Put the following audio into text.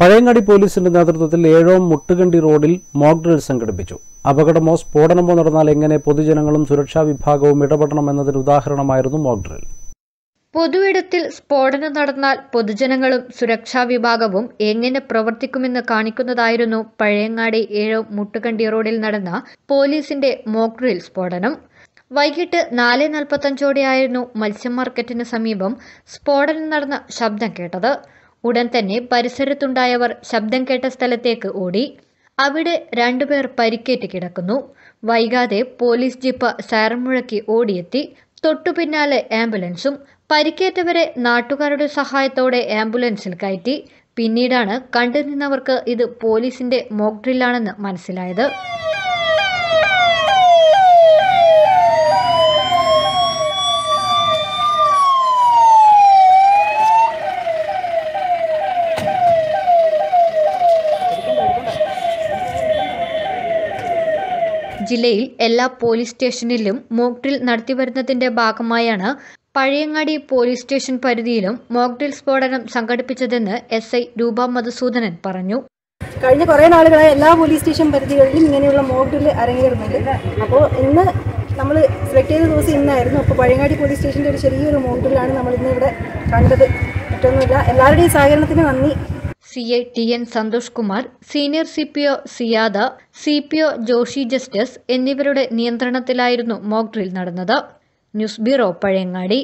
Pazhayangadi Police in the Muttukandi Rodil mock drill Sanghadipichu. Appakadamo Spodanam Narnal Engane Podujanangalum Suraksha Vibhagavum Idapedanam ennathinte udaharanamaayirunnu mock drill. പൊതുയിടത്തിൽ സ്ഫോടനം നടന്നാൽ പൊതുജനങ്ങളും സുരക്ഷാ വിഭാഗവും എങ്ങനെ പ്രവർത്തിക്കുമെന്ന് കാണിക്കുന്നതായിരുന്നു പഴയങ്ങാടി 7 മുട്ടുകണ്ടി റോഡിൽ നടന്ന പോലീസിന്റെ മോക്ക് ഡ്രിൽ സ്ഫോടനം. വൈകിട്ട് 4:45 ഓടെയായിരുന്നു മത്സ്യ മാർക്കറ്റിന് സമീപം സ്ഫോടനം നടന്ന ശബ്ദം കേട്ടത്. ഉടൻ തന്നെ പരിസരത്തുണ്ടായവർ ശബ്ദം കേട്ട സ്ഥലത്തേക്ക് ഓടി. അവിടെ രണ്ടുപേർ പരിക്കേറ്റ് കിടക്കുന്നു. വൈകാതെ പോലീസ് ജീപ്പ് സൈറൻ മുഴക്കി ഓടിയെത്തി. തൊട്ടുപിന്നാലെ ആംബുലൻസും പരിക്കേറ്റവരെ നാട്ടുകാരുടെ സഹായത്തോടെ ആംബുലൻസിൽ കയറ്റി പിന്നീടാണ് കണ്ടുനിന്നവർക്ക് ഇത് പോലീസിന്റെ മോക്ക് ഡ്രില്ലാണെന്ന് മനസ്സിലായത്. ജില്ലയിൽ എല്ലാ പോലീസ് സ്റ്റേഷനിലും മോക്ക് ഡ്രിൽ നടത്തിവരുന്നതിന്റെ ഭാഗമായാണ് പഴയങ്ങാടി പോലീസ് സ്റ്റേഷൻ പരിധിയിലും മോക്ക് ഡ്രിൽ സ്ഫോടനം സംഘടിപ്പിച്ചതെന്ന് SI രൂപ മധുസൂദനൻ പറഞ്ഞു. കഴിഞ്ഞ കുറേ നാളുകളായി എല്ലാ പോലീസ് സ്റ്റേഷൻ പരിധികളിലും ഇങ്ങനെയുള്ള മോക്ക് ഡ്രിൽ അരങ്ങേറുന്നുണ്ട്. അപ്പോൾ ഇന്ന് നമ്മൾ സെലക്ട് ചെയ്ത ദിവസം ഇന്നായിരുന്നു. അപ്പോൾ പഴയങ്ങാടി പോലീസ് സ്റ്റേഷൻ്റെ ഒരു ചെറിയൊരു മോക്ക് ഡ്രില്ലാണ് നമ്മൾ ഇന്ന് ഇവിടെ കണ്ടത്. മറ്റൊന്നുമില്ല, എല്ലാവരുടെയും സഹകരണത്തിന് നന്ദി. CITN Sandush Kumar, Senior CPO Siyada, CPO Joshi Justice എന്നിവരുടെ നിയന്ത്രണത്തിലായിരുന്നു മോക്ക് ഡ്രിൽ നടന്നത്. News bureau Pazhayangadi.